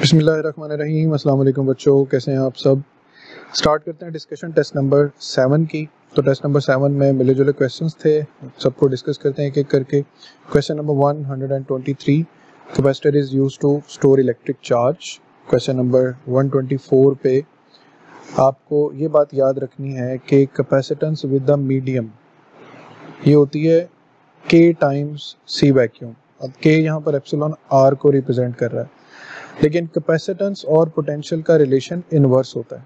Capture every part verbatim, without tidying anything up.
बिस्मिल्लाहिर्रहमानिर्रहीम। अस्सलाम वालेकुम बच्चों, कैसे हैं आप सब। स्टार्ट करते हैं डिस्कशन टेस्ट नंबर सेवन की। तो टेस्ट नंबर सेवन में मिले जुले क्वेश्चंस थे, सबको डिस्कस करते हैं एक एक करके। Question number one hundred and twenty three capacitor is use to store electric charge. Question number one twenty four पे आपको ये बात याद रखनी है कि कैपेसिटेंस विद द मीडियम ये होती है के टाइम्स सी वैक्यूम। अब के यहाँ पर एप्सिलॉन आर को रिप्रेजेंट कर रहा है, लेकिन कैपेसिटेंस और पोटेंशियल का रिलेशन इनवर्स होता है,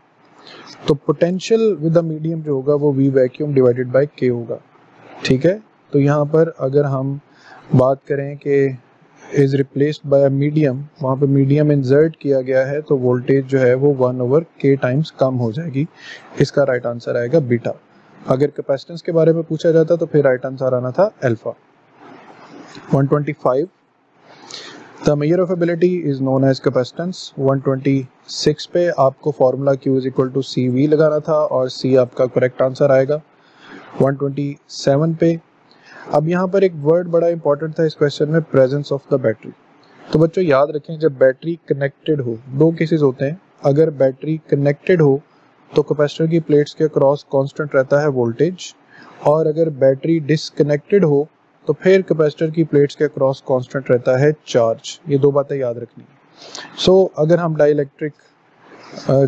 तो पोटेंशियल विद द मीडियम जो होगा वो वी वैक्यूम डिवाइडेड बाय के होगा। ठीक है, तो यहाँ पर अगर हम बात करें कि इज रिप्लेस्ड बाय मीडियम, वहाँ पे मीडियम इंसर्ट किया गया है, तो वोल्टेज जो है वो वन ओवर के टाइम्स कम हो जाएगी। इसका राइट आंसर आएगा बीटा। अगर कैपेसिटेंस के बारे में पूछा जाता तो फिर राइट आंसर आना था alpha. One twenty five The measure of ability is known as capacitance। One twenty six पे आपको formula Q is equal to C V लगाना था और C आपका करेक्ट आंसर आएगा। वन ट्वेंटी सेवन पे अब यहाँ पर एक वर्ड बड़ा इंपॉर्टेंट था इस क्वेश्चन में, प्रेजेंस ऑफ द बैटरी। तो बच्चों याद रखें, जब बैटरी कनेक्टेड हो, दो केसेस होते हैं। अगर बैटरी कनेक्टेड हो तो कैपेसिटर की प्लेट्स के क्रॉस कांस्टेंट रहता है वोल्टेज, और अगर बैटरी डिसकनेक्टेड हो तो फिर कैपेसिटर की प्लेट्स के क्रॉस कांस्टेंट रहता है चार्ज। ये दो बातें याद रखनी है। सो so, अगर हम डाइलेक्ट्रिक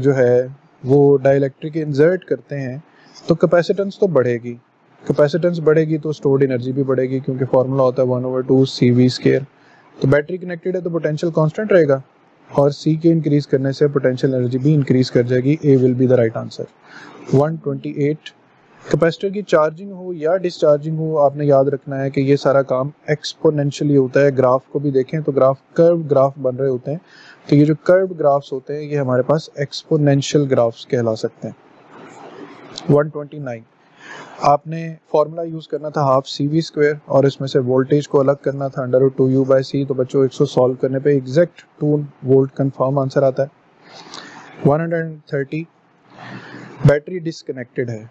जो है वो डाइलेक्ट्रिक इंसर्ट करते हैं तो कैपेसिटेंस तो बढ़ेगी, कैपेसिटेंस बढ़ेगी तो स्टोर्ड एनर्जी भी बढ़ेगी, क्योंकि फॉर्मूला होता है one over two C V square. तो बैटरी कनेक्टेड है तो पोटेंशियल कांस्टेंट रहेगा, और सी के इंक्रीज करने से पोटेंशियल एनर्जी भी इंक्रीज कर जाएगी। A will be the right answer. One twenty eight capacitor की चार्जिंग हो या डिस्चार्जिंग हो, आपने याद रखना है कि ये सारा काम एक्सपोनेंशियली होता है। ग्राफ को भी देखें तो ग्राफ कर्व ग्राफ बन रहे होते हैं, तो ये जो कर्व ग्राफ्स होते हैं ये हमारे पास एक्सपोनेंशियल ग्राफ्स कहला सकते हैं। वन ट्वेंटी नाइन आपने फॉर्मूला यूज करना था हाफ सी वी स्क्वायर, और इसमें से वोल्टेज को अलग करना था under root two U by C. तो बच्चों इसको सॉल्व करने पे exact two volt confirm answer आता है। वन थर्टी बैटरी डिसकनेक्टेड है,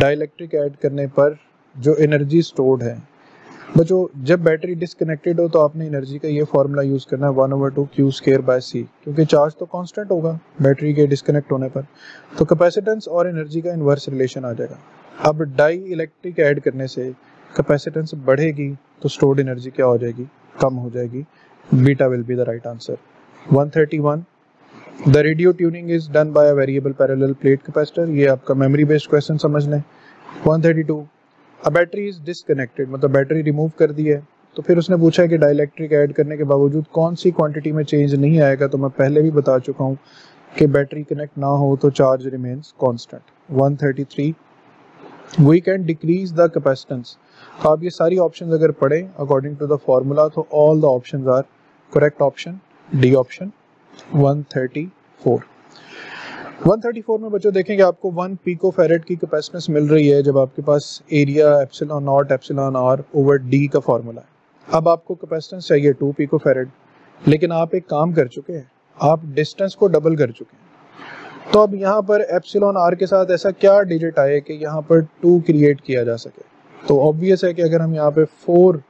डाइलेक्ट्रिक ऐड करने पर जो एनर्जी स्टोर्ड है, बच्चों जब बैटरी डिसकनेक्टेड हो तो आपने एनर्जी का ये फार्मूला यूज़ करना है one over two Q square by C, क्योंकि चार्ज तो कांस्टेंट होगा बैटरी के डिसकनेक्ट होने पर, तो कैपेसिटेंस और एनर्जी का इन्वर्स रिलेशन आ जाएगा। अब डाई इलेक्ट्रिक ऐड करने से कैपेसिटेंस बढ़ेगी तो स्टोर्ड एनर्जी क्या हो जाएगी, कम हो जाएगी। Beta will be the right answer. One thirty one the radio tuning is done by a variable parallel plate capacitor, ये आपका मेमोरी बेस्ड क्वेश्चन समझ लें। One thirty two a battery is disconnected, मतलब बैटरी रिमूव कर दी है, तो फिर उसने पूछा है कि डाइलेक्ट्रिक ऐड करने के बावजूद कौन सी क्वांटिटी में चेंज नहीं आएगा। तो मैं पहले भी बता चुका हूँ कि बैटरी कनेक्ट ना हो तो charge remains constant. One thirty three we can decrease the capacitance. तो आप ये सारी ऑप्शन अगर पढ़ें अकॉर्डिंग टू द फॉर्मूला तो all the option are correct, option D option. One thirty four one thirty four में बच्चों देखेंगे आपको वन पिको फेरेड की कैपेसिटेंस मिल रही है जब आपके पास area epsilon not epsilon R over D का फार्मूला है। अब आपको कैपेसिटेंस चाहिए टू पिको फेरेड, लेकिन आप एक काम कर चुके हैं, आप डिस्टेंस को डबल कर चुके हैं। तो अब यहाँ पर एप्सिलॉन आर के साथ ऐसा क्या डिजिट आए कि यहाँ पर टू क्रिएट किया जा सके। तो ऑब्वियस है कि अगर हम यहाँ पे फोर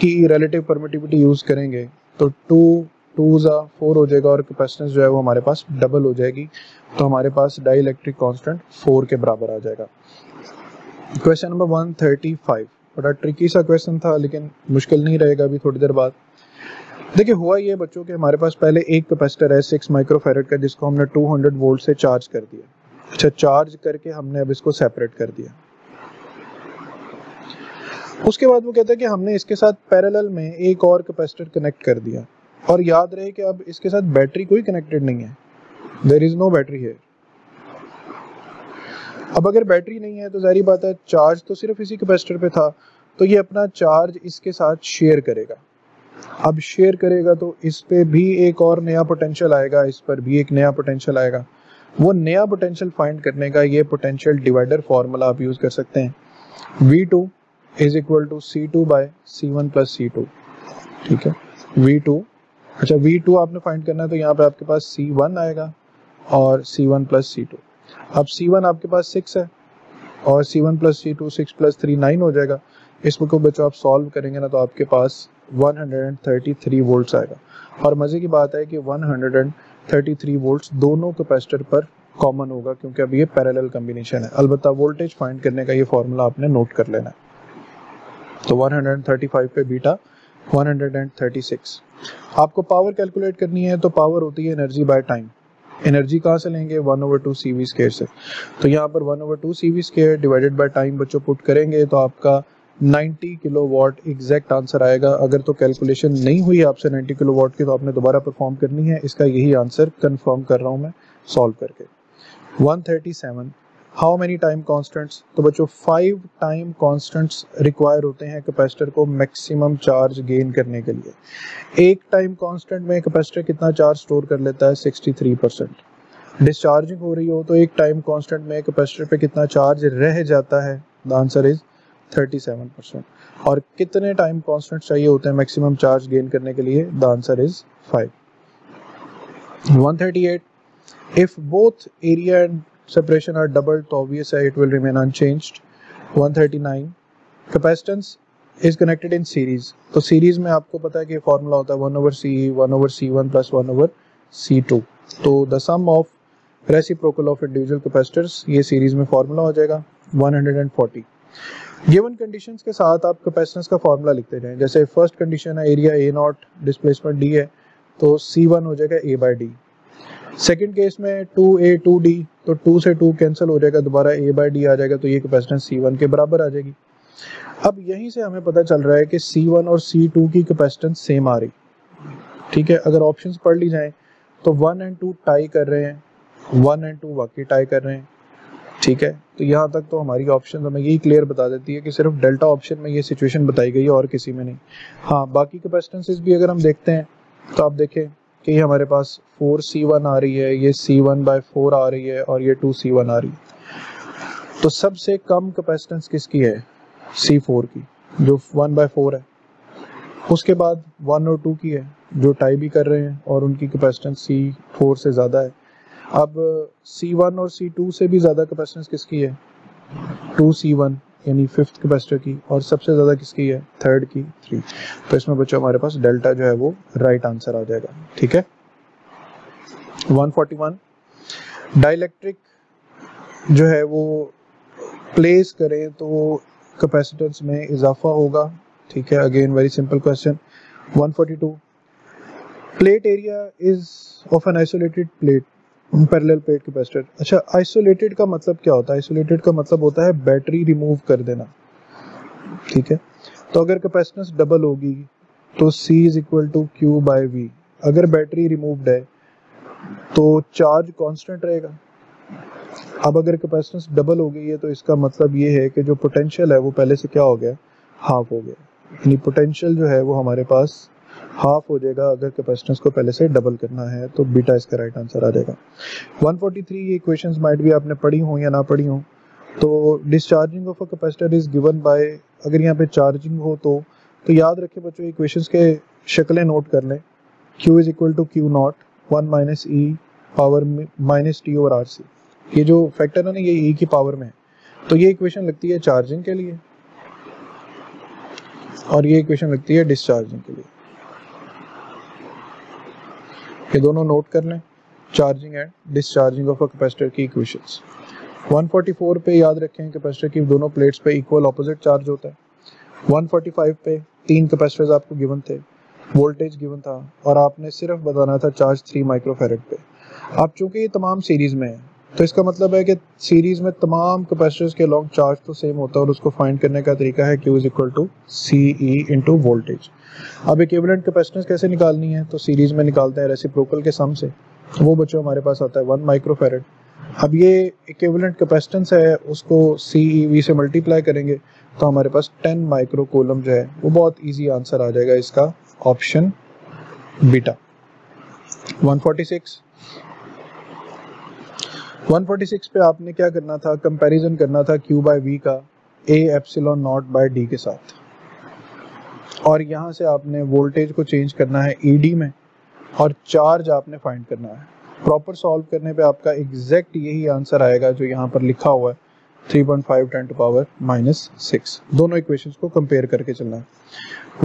की रिलेटिव परमिटिविटी यूज करेंगे तो टू टू ज़ा फोर हो जाएगा और कैपेसिटेंस जो है वो हमारे पास डबल हो जाएगी, तो हमारे पास डाइलेक्ट्रिक कांस्टेंट फोर के बराबर आ जाएगा। Question number one thirty five बड़ा ट्रिकी सा क्वेश्चन था, लेकिन मुश्किल नहीं रहेगा अभी थोड़ी देर बाद। देखिए हुआ ये बच्चों के हमारे पास पहले एक कैपेसिटर है सिक्स माइक्रोफेरेड का, जिसको हमने टू हंड्रेड वोल्ट से चार्ज कर दिया। अच्छा, चार्ज करके हमने अब इसको सेपरेट कर दिया। उसके बाद वो कहता है कि हमने इसके साथ पैरेलल में एक और कैपेसिटर कनेक्ट कर दिया, और याद रहे कि अब इसके साथ बैटरी कोई कनेक्टेड नहीं है, देयर इज नो बैटरी है। अब अगर बैटरी नहीं है तो जाहिर बात है चार्ज तो सिर्फ इसी कैपेसिटर पे था, तो ये अपना चार्ज इसके साथ शेयर करेगा। अब शेयर करेगा तो इस पे भी एक और नया पोटेंशियल आएगा, इस पर भी एक नया पोटेंशियल आएगा। वो नया पोटेंशियल फाइंड करने का ये पोटेंशियल डिवाइडर फार्मूला आप यूज कर सकते हैं। V two is equal to C two by C one plus C two. ठीक है, वी टू, अच्छा V टू आपने फाइंड करना है, तो यहाँ पे आपके पास C वन आएगा और C one plus C two. अब C वन आपके पास सिक्स है और C one plus C two six plus three nine हो जाएगा। इसको बच्चों आप सॉल्व करेंगे ना तो आपके पास वन थर्टी थ्री वोल्ट्स आएगा। और मजे की बात है कि वन थर्टी थ्री वोल्ट्स दोनों कैपेसिटर पर कॉमन होगा क्योंकि अब ये पैरेलल कॉम्बिनेशन है। अलबत्ता वोल्टेज फाइंड करने का ये फॉर्मूला आपने नोट कर लेना है। तो वन थर्टी फाइव पे बीटा वन थर्टी सिक्स। आपको पावर कैलकुलेट करनी है तो पावर होती है एनर्जी बाय टाइम। एनर्जी कहाँ से लेंगे? One over two C V square से। तो यहाँ पर one over two C V square divided by time बच्चों पुट करेंगे तो आपका नाइन्टी किलोवाट एग्जैक्ट आंसर आएगा। अगर तो कैलकुलेशन नहीं हुई आपसे नाइन्टी किलोवाट की तो आपने दोबारा परफॉर्म करनी है। इसका यही आंसर कंफर्म कर रहा हूँ मैं सॉल्व करके। One thirty seven, how many time constants? तो बच्चों फाइव टाइम कॉन्स्टेंट्स रिक्वायर होते हैं कैपेसिटर को मैक्सिमम चार्ज गेन करने के लिए। एक टाइम कॉन्स्टेंट में कैपेसिटर कितना चार्ज स्टोर कर लेता है? Sixty three percent. डिस्चार्जिंग हो रही हो तो एक टाइम कॉन्स्टेंट में कैपेसिटर पे कितना चार्ज रह जाता है? The answer is thirty seven percent. और कितने टाइम कॉन्स्टेंट चाहिए होते हैं मैक्सिमम चार्ज गेन करने के लिए? The answer is five. One thirty eight, if both area and separation are doubled तो obvious है it will remain unchanged। One thirty nine, capacitance is connected in series। तो series में आपको पता है कि formula होता है one over C E, one over C one plus one over C two। तो the sum of reciprocal of individual capacitors ये series में formula हो जाएगा। वन फोर्टी, given conditions के साथ आप capacitance का formula लिखते जाएं। जैसे first condition है area A naught, displacement D है तो C one हो जाएगा A by D। Second case में टू ए टू डी तो टू से टू कैंसिल हो जाएगा, दोबारा A बाई डी आ जाएगा तो ये कैपेसिटेंस C वन के बराबर आ जाएगी। अब यहीं से हमें पता चल रहा है कि C वन और C टू की कैपेसिटेंस सेम आ रही, ठीक है। अगर ऑप्शंस पढ़ ली जाएं तो वन एंड टू टाई कर रहे हैं, वन एंड टू वाकई टाई कर रहे हैं, ठीक है। तो यहाँ तक तो हमारी ऑप्शन हमें यही क्लियर बता देती है कि सिर्फ डेल्टा ऑप्शन में ये सिचुएशन बताई गई है और किसी में नहीं। हाँ, बाकी कैपेसिटेंसेस भी अगर हम देखते हैं तो आप देखें कि हमारे पास फोर सी वन आ रही है, ये C वन बाय फोर आ रही है और ये टू सी वन आ रही है। तो सबसे कम कैपेसिटेंस किसकी है? C फोर की जो वन बाय फोर है। उसके बाद वन और टू की है जो टाई भी कर रहे हैं और उनकी कैपेसिटेंस C फोर से ज़्यादा है। अब C वन और C टू से भी ज़्यादा कैपेसिटेंस किसकी है? टू सी वन यानी फिफ्थ कैपेसिटर की। और सबसे ज़्यादा किसकी है? थर्ड की, थ्री। तो इसमें बच्चों हमारे पास डेल्टा जो है वो राइट आंसर आ जाएगा, ठीक है। वन फोर्टी वन, डाइलेक्ट्रिक जो है वो प्लेस करें तो कैपेसिटेंस में इजाफा होगा, ठीक है। Again very simple question. One forty two, plate area is of an isolated plate parallel plate capacitor. अच्छा, आइसोलेटेड का मतलब क्या होता है? आइसोलेटेड का मतलब होता है बैटरी रिमूव कर देना, ठीक है। तो अगर कैपेसिटेंस डबल होगी तो C is equal to Q by V. अगर बैटरी रिमूव्ड है तो चार्ज कांस्टेंट रहेगा। अब अगर कैपेसिटेंस डबल हो गई है तो इसका मतलब ये है कि जो पोटेंशियल है वो पहले से क्या हो गया? हाफ हो गया। यानी पोटेंशियल जो है वो हमारे पास हाफ हो जाएगा अगर कैपेसिटेंस को पहले से डबल करना है। तो बीटा इसका राइट आंसर आ जाएगा। वन फोर्टी थ्री, ये इक्वेशंस माइट भी आपने पढ़ी हो या ना पढ़ी हो। तो discharging of a capacitor is given by, अगर यहाँ पे चार्जिंग हो तो तो याद रखें बच्चों इक्वेशंस के शक्लें नोट कर लें। Q is equal to Q naught one minus e power minus t over R C. ये जो फैक्टर है ना ये ई की पावर में है। तो ये इक्वेशन लगती है चार्जिंग के लिए और ये इक्वेशन लगती है डिस्चार्जिंग के लिए। ये दोनों नोट कर लें, charging and discharging of a capacitor की इक्वेशंस। वन फोर्टी फोर पे याद रखें कैपेसिटर की दोनों प्लेट्स पे इक्वल ऑपोजिट चार्ज होता है। वन फोर्टी फाइव पे तीन कैपेसिटर्स आपको गिवन थे, वोल्टेज गिवन था और आपने सिर्फ बताना था चार्ज थ्री माइक्रोफैरड पे। अब चूंकि ये तमाम सीरीज में है तो इसका मतलब है कि सीरीज में तमाम कैपेसिटर्स के लॉन्ग चार्ज तो सेम होता है और उसको फाइंड करने का तरीका है Q is equal to C E into voltage. अब इक्विवेलेंट कैपेसिटेंस कैसे निकालनी है? तो सीरीज में निकालते हैं रेसिप्रोकल के सम से। वो बच्चों हमारे पास आता है वन माइक्रोफैरड। अब ये इक्विवेलेंट कैपेसिटेंस है उसको सी ई वी से मल्टीप्लाई करेंगे तो हमारे पास टेन माइक्रो कूलम जो है वो बहुत ईजी आंसर आ जाएगा इसका, option beta. One forty six, one forty six पे आपने क्या करना था? कंपैरिजन करना था Q बाई वी का A epsilon naught by D के साथ। और यहाँ से आपने वोल्टेज को चेंज करना है E D में और चार्ज आपने फाइंड करना है। प्रॉपर सॉल्व करने पे आपका एग्जैक्ट यही आंसर आएगा जो यहाँ पर लिखा हुआ है, three point five ten two power minus six. दोनों इक्वेशंस को कंपेयर करके चलना है।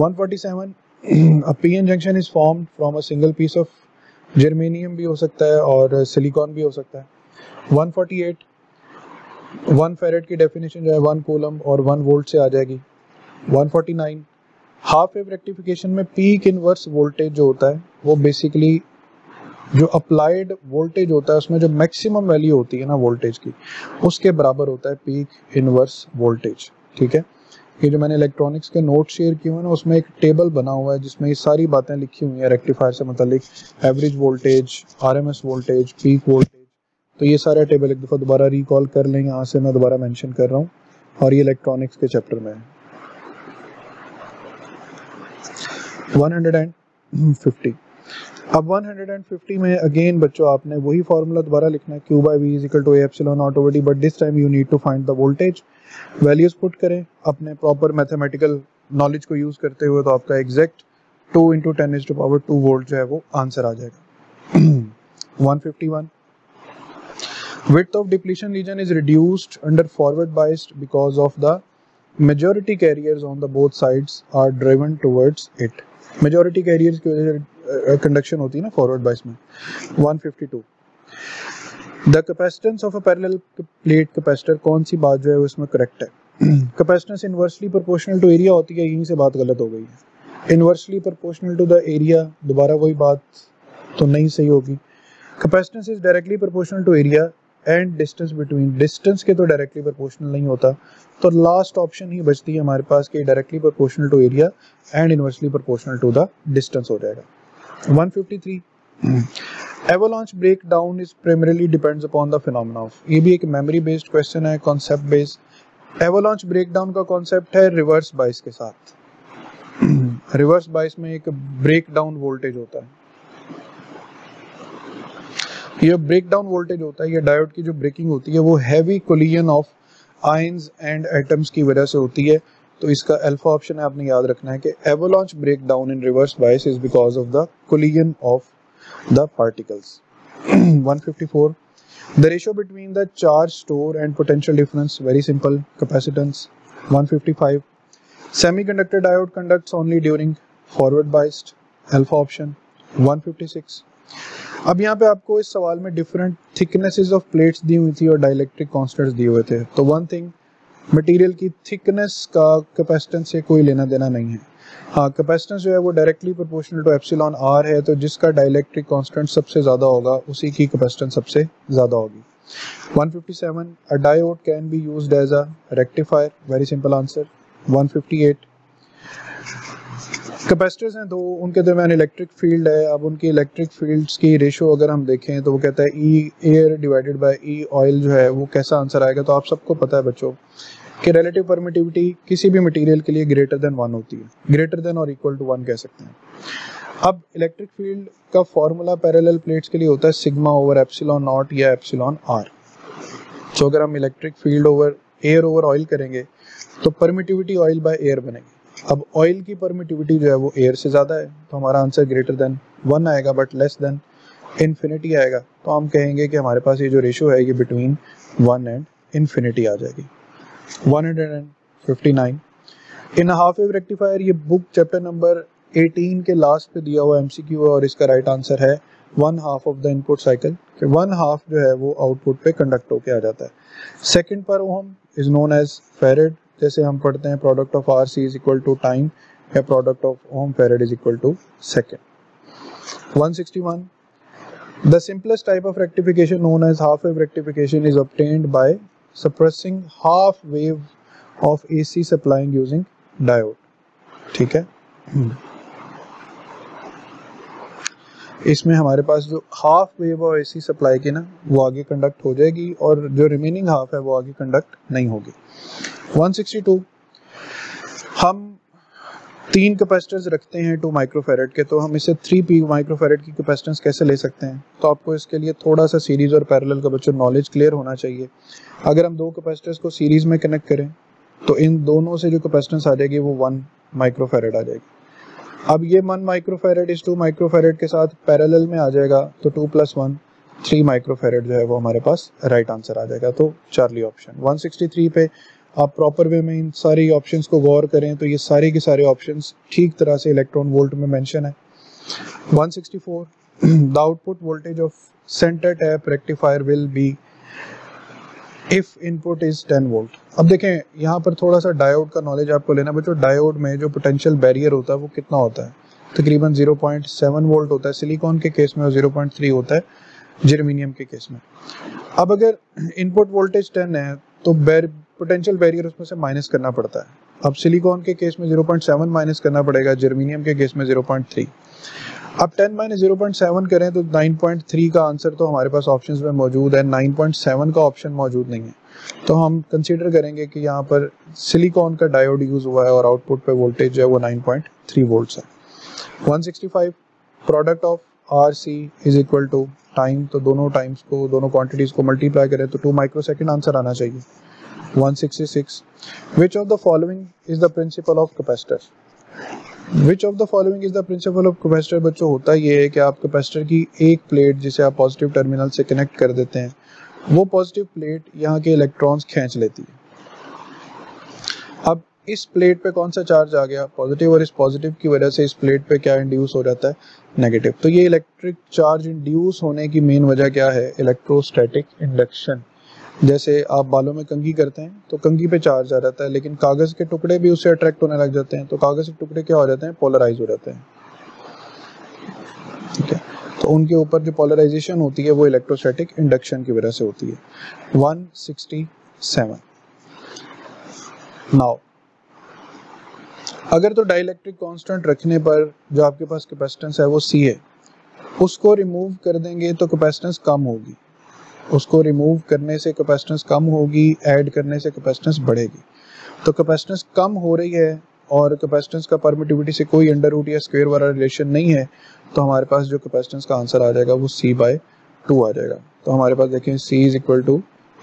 One forty seven, A P N junction is formed from a single piece of germanium भी हो सकता है और सिलिकॉन भी हो सकता है। One forty eight, one farad की डेफिनेशन जो है वन कूलम और वन वोल्ट से आ जाएगी। One forty nine, half wave rectification में पीक इनवर्स वोल्टेज जो होता है वो बेसिकली जो अप्लाइड वोल्टेज होता है उसमें जो मैक्सिमम वैल्यू होती है ना वोल्टेज की, उसके बराबर होता है पीक इनवर्स वोल्टेज। ठीक है, ये जो मैंने इलेक्ट्रॉनिक्स के नोट शेयर किए हैं ना उसमें एक टेबल बना हुआ है जिसमें ये सारी बातें लिखी हुई हैं रेक्टिफायर से मतलब average voltage, RMS voltage, peak voltage. तो ये सारा टेबल एक दफ़ा दोबारा रिकॉल कर लें, यहाँ से मैं दोबारा मेंशन कर रहा हूँ और ये इलेक्ट्रॉनिक्स के चैप्टर में है। वन फिफ्टी, अब वन फिफ्टी में अगेन बच्चों आपने वही फार्मूला दोबारा लिखना है, Q by V is equal to A epsilon naught over D, but this time you need to find the voltage. Values put करें अपने प्रॉपर मैथमेटिकल नॉलेज को यूज करते हुए, तो आपका exact two into ten is two power two volt जो है वो आंसर आ जाएगा। One fifty one, width of depletion region is reduced under forward bias because of the majority carriers on the both sides are driven towards it. Majority carriers की वजह से conduction होती है ना forward bias में। One fifty two, the capacitance of a parallel plate capacitor, कौन सी बात जो है उसमें correct है? Capacitance inversely proportional to area होती है, यहीं से बात गलत हो गई है। Inversely proportional to the area, दोबारा वही बात तो नहीं सही होगी। Capacitance is directly proportional to area and distance between, distance के तो डायरेक्टली प्रोपोर्शनल नहीं होता, तो लास्ट ऑप्शन ही बचती है हमारे पास कि directly proportional to area and inversely proportional to the distance हो जाएगा। One fifty three, avalanche break down is primarily depends upon the phenomena of, ये भी एक मेमोरी बेस्ड क्वेश्चन है, concept based. Avalanche break down का concept है reverse bias के साथ। रिवर्स बाइस में एक ब्रेक डाउन वोल्टेज होता है, ये ब्रेक डाउन वोल्टेज होता है, ये डायोड की जो ब्रेकिंग होती है वो heavy collision of ions and atoms की वजह से होती है। तो इसका अल्फा ऑप्शन है, आपने याद रखना है कि avalanche break down in reverse bias is because of the collision of the particles. One fifty four, the ratio between the charge store and potential difference, very simple, capacitance. One fifty five, semiconductor diode conducts only during forward biased, alpha option. One fifty six, अब यहाँ पे आपको इस सवाल में different thicknesses of plates दी हुई थी और डाइलेक्ट्रिक कांस्टेंट्स दिए हुए थे, तो वन थिंग, मटेरियल की थिकनेस का कैपेसिटेंस से कोई लेना देना नहीं है। हाँ, कैपेसिटेंस जो है वो directly proportional to epsilon are है, तो जिसका डाइलेक्ट्रिक कांस्टेंट सबसे ज़्यादा होगा उसी की कैपेसिटेंस सबसे ज़्यादा होगी। One fifty seven, a diode can be used as a rectifier, very simple answer. One fifty eight, capacitors हैं दो, उनके दरमियान इलेक्ट्रिक फील्ड है, अब उनकी इलेक्ट्रिक फील्ड्स की रेशियो अगर हम देखें तो वो कहता है E air divided by E oil जो है वो कैसा आंसर आएगा। तो आप सबको पता है बच्चों कि रिलेटिव परमिटिविटी किसी भी मटेरियल के लिए ग्रेटर देन वन होती है, ग्रेटर देन और इक्वल टू वन कह सकते हैं। अब इलेक्ट्रिक फील्ड का फॉर्मूला पैरेलल प्लेट्स के लिए होता है सिग्मा ओवर एप्सिलॉन नॉट या एप्सिलॉन आर, तो अगर हम electric field over air over oil करेंगे तो परमिटिविटी ऑयल बाय एयर बनेगी। अब ऑयल की परमिटिविटी जो है वो एयर से ज़्यादा है, तो हमारा आंसर ग्रेटर देन वन आएगा बट लेस देन इन्फिनिटी आएगा, तो हम कहेंगे कि हमारे पास ये जो रेशियो है ये बिटवीन वन एंड इन्फिनिटी आ जाएगी। One fifty nine, in half wave rectifier, ये बुक चैप्टर नंबर एटीन के लास्ट पे दिया हुआ एमसीक्यू है और इसका राइट आंसर है one half of the input cycle, कि वन हाफ जो है वो आउटपुट पे कंडक्ट होके आ जाता है। सेकेंड पर ohm is known as farad, जैसे हम पढ़ते हैं product of R C is equal to time या product of ohm farad is equal to second. One sixty one, the simplest type of rectification known as half wave rectification is obtained by suppressing half wave of AC supplying using diode. ठीक है, इसमें हमारे पास जो half wave और AC supply की ना वो आगे कंडक्ट हो जाएगी और जो रिमेनिंग हाफ है वो आगे कंडक्ट नहीं होगी। वन सिक्सटी टू, हम तीन कैपेसिटर्स रखते हैं टू माइक्रोफेरेड के, तो हम इसे थ्री पी माइक्रोफेरेड की कैपेसिटेंस कैसे ले सकते हैं? तो आपको इसके लिए थोड़ा सा सीरीज और पैरेलल का बच्चों नॉलेज क्लियर होना चाहिए। अगर हम दो कैपेसिटर्स को सीरीज में कनेक्ट करें तो इन दोनों से जो कैपेसिटेंस आ जाएगी वो वन माइक्रोफेरेड आ जाएगी। अब ये वन माइक्रोफेरेड इस टू माइक्रोफेरेड के साथ पैरेलल में आ जाएगा, तो two plus one three microfarad जो है वो हमारे पास राइट right आंसर आ जाएगा, तो Charlie option. One sixty three पे आप प्रॉपर वे में इन सारी ऑप्शंस को गौर करें तो ये सारे के सारे ऑप्शंस ठीक तरह से इलेक्ट्रॉन वोल्ट में मेंशन है। One sixty four the output voltage of center tap rectifier will be if input is ten volt। अब देखें यहाँ पर थोड़ा सा डायोड का नॉलेज आपको लेना बच्चों। डायोड में जो पोटेंशियल बैरियर होता है वो कितना होता है? तकरीबन ज़ीरो पॉइंट सेवन वोल्ट होता है सिलिकॉन के केस में और ज़ीरो पॉइंट थ्री होता है जर्मेनियम के केस में। अब अगर इनपुट वोल्टेज टेन है तो पोटेंशियल बैरियर उसमें से माइनस करना पड़ता है। अब सिलिकॉन के केस में ज़ीरो पॉइंट सेवन माइनस करना पड़ेगा, जर्मेनियम के केस में ज़ीरो पॉइंट थ्री। अब ten minus zero point seven करें तो नाइन पॉइंट थ्री का आंसर तो हमारे पास ऑप्शंस में मौजूद है, नाइन पॉइंट सेवन का ऑप्शन मौजूद नहीं है। तो हम कंसीडर करेंगे कि यहाँ पर सिलिकॉन का डायोड यूज़ हुआ है और आउटपुट पे वोल्टेज है वो नाइन पॉइंट थ्री वोल्ट्स है। One sixty five product of R C is equal to time, तो दोनों टाइम्स को दोनों क्वांटिटीज़ को मल्टीप्लाई करें तो टू माइक्रो सेकेंड आंसर आना चाहिए। One sixty six which of the following is the principle of capacitor? Which of the following is the principle of capacitor? बच्चों होता ये है कि आप कैपेसिटर की एक प्लेट जिसे आप पॉजिटिव टर्मिनल से कनेक्ट कर देते हैं वो पॉजिटिव प्लेट यहाँ के इलेक्ट्रॉन्स खींच लेती है। अब इस प्लेट पे कौन सा चार्ज आ गया? पॉजिटिव, और इस पॉजिटिव की वजह से इस प्लेट पे क्या इंड्यूस हो जाता है? नेगेटिव। तो ये इलेक्ट्रिक चार्ज इंड्यूस होने की मेन वजह क्या है? Electrostatic induction. जैसे आप बालों में कंघी करते हैं तो कंघी पे चार्ज आ जाता है, लेकिन कागज़ के टुकड़े भी उससे अट्रैक्ट होने लग जाते हैं, तो कागज़ के टुकड़े क्या हो जाते हैं? पोलराइज हो जाते हैं, ठीक है। तो उनके ऊपर जो पोलराइजेशन होती है वो इलेक्ट्रोस्टैटिक इंडक्शन की वजह से होती है। वन सिक्सटी सेवन नाउ अगर तो डाइलेक्ट्रिक कांस्टेंट रखने पर जो आपके पास कैपेसिटेंस है वो सी है, उसको रिमूव कर देंगे तो कैपेसिटेंस कम होगी। उसको रिमूव करने से कैपेसिटेंस कम होगी, ऐड करने से कैपेसिटेंस बढ़ेगी। तो कैपेसिटेंस कम हो रही है और कैपेसिटेंस का परमिटिविटी से कोई अंडर रूट या स्क्वायर वाला रिलेशन नहीं है, तो हमारे पास जो कैपेसिटेंस का आंसर आ जाएगा वो सी बाय टू आ जाएगा। तो हमारे पास देखें C is equal to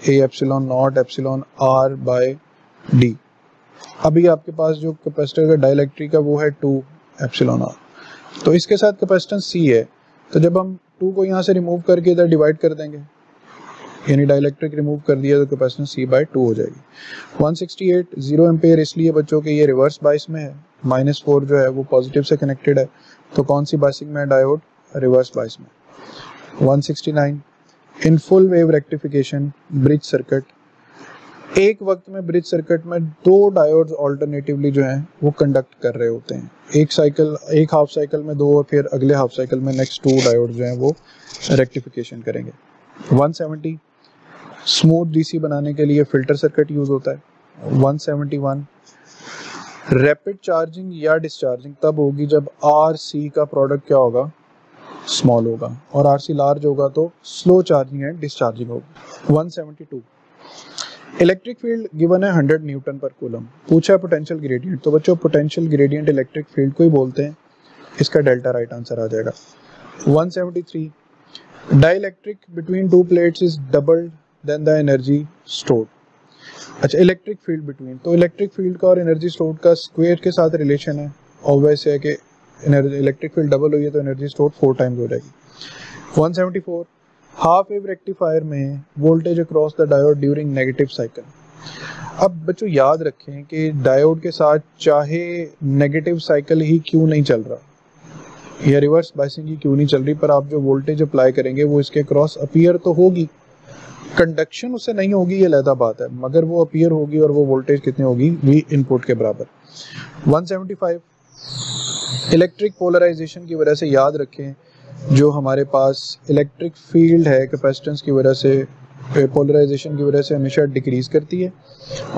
A epsilon not epsilon R by D. अभी आपके पास जो कैपेसिटर का डाइलेक्ट्रिक का वो है टू एप्सिलॉन आर, तो इसके साथ कैपेसिटेंस सी है। तो जब हम टू को यहाँ से रिमूव करके इधर डिवाइड कर देंगे यानी डाइलेक्ट्रिक रिमूव कर दिया तो कैपेसिटेंस सी बाई टू हो जाएगी। One sixty eight zero ampere इसलिए बच्चों के ये रिवर्स बाइस में है, माइनस फोर जो है वो पॉजिटिव से कनेक्टेड है, तो कौन सी बाइसिंग में डायोड? रिवर्स बाइस में। One sixty nine in full wave rectification bridge circuit, एक वक्त में ब्रिज सर्किट में दो डायोड्स ऑल्टरनेटिवली जो हैं वो कंडक्ट कर रहे होते हैं, एक साइकिल एक हाफ साइकिल में दो और फिर अगले हाफ साइकिल में नेक्स्ट टू डायोड जो हैं वो रेक्टिफिकेशन करेंगे। वन सेवेंटी स्मूथ डीसी बनाने के लिए फिल्टर सर्किट यूज होता है। One seventy one rapid charging या डिस्चार्जिंग तब होगी जब आर सी का प्रोडक्ट क्या होगा? स्मॉल होगा, और आर सी लार्ज होगा तो स्लो चार्जिंग एंड डिस्चार्जिंग होगी। One seventy two electric field given है हंड्रेड न्यूटन पर कूलम, पूछा है पोटेंशियल ग्रेडियंट, तो बच्चों पोटेंशियल ग्रेडियंट इलेक्ट्रिक फील्ड को ही बोलते हैं, इसका डेल्टा राइट आंसर आ जाएगा। One seventy three dielectric between two plates is doubled then the energy stored. अच्छा इलेक्ट्रिक फील्ड बिटवीन, तो इलेक्ट्रिक फील्ड का और एनर्जी स्टोर्ड का स्क्वायर के साथ रिलेशन है, ऑब्वियस है कि एनर्जी इलेक्ट्रिक फील्ड डबल हुई है तो एनर्जी स्टोर्ड फोर टाइम्स हो जाएगी। One seventy four half wave rectifier में voltage across the diode during negative cycle. अब बच्चों याद रखें कि डायोड के साथ चाहे नेगेटिव साइकिल ही क्यों नहीं चल रहा या रिवर्स बाइसिंग ही क्यों नहीं चल रही, पर आप जो वोल्टेज अप्लाई करेंगे वो इसके क्रॉस अपीयर तो होगी, कंडक्शन उससे नहीं होगी ये लहदा बात है, मगर वो अपीयर होगी और वो वोल्टेज कितनी होगी? वी इनपुट के बराबर। One seventy five electric polarization की वजह से याद रखें जो हमारे पास इलेक्ट्रिक फील्ड है कैपेसिटेंस की वजह से पोलराइजेशन की वजह से हमेशा डिक्रीज करती है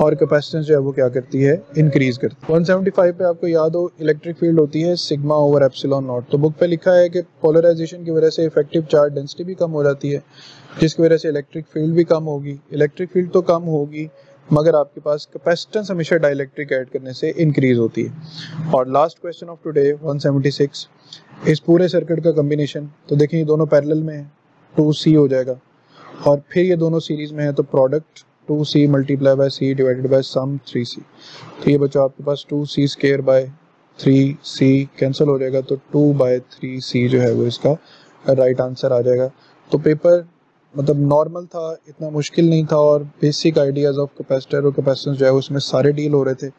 और कैपेसिटेंस जो है वो क्या करती है? इंक्रीज करती है। वन सेवेंटी फाइव पे आपको याद हो इलेक्ट्रिक फील्ड होती है सिग्मा ओवर एप्सिलॉन नॉट, तो बुक पे लिखा है कि पोलराइजेशन की वजह से इफेक्टिव चार्ज डेंसिटी भी कम हो जाती है जिसकी वजह से इलेक्ट्रिक फील्ड भी कम होगी। इलेक्ट्रिक फील्ड तो कम होगी मगर आपके पास कैपेसिटेंस हमेशा डाइलेक्ट्रिक ऐड करने से इंक्रीज होती है। और last question of today one seventy six इस पूरे सर्किट का कम्बिनेशन, तो देखें ये दोनों पैरेलल में है टू सी हो जाएगा और फिर ये दोनों सीरीज में है तो product two C multiply by C divided by sum three C. तो ये बच्चों आपके पास two C square by three C cancel हो जाएगा तो टू बाई थ्री सी जो है वो इसका राइट आंसर आ जाएगा। तो पेपर मतलब नॉर्मल था, इतना मुश्किल नहीं था, और बेसिक आइडियाज़ ऑफ कैपेसिटर और कैपेसिटेंस जो है उसमें सारे डील हो रहे थे।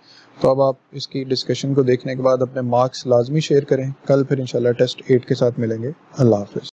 तो अब आप इसकी डिस्कशन को देखने के बाद अपने मार्क्स लाजमी शेयर करें। कल फिर इंशाल्लाह टेस्ट एट के साथ मिलेंगे। अल्लाह हाफिज़।